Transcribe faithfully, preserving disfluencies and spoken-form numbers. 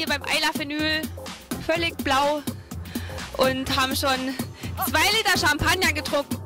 hier beim I Love Vinyl völlig blau und haben schon zwei Liter Champagner getrunken.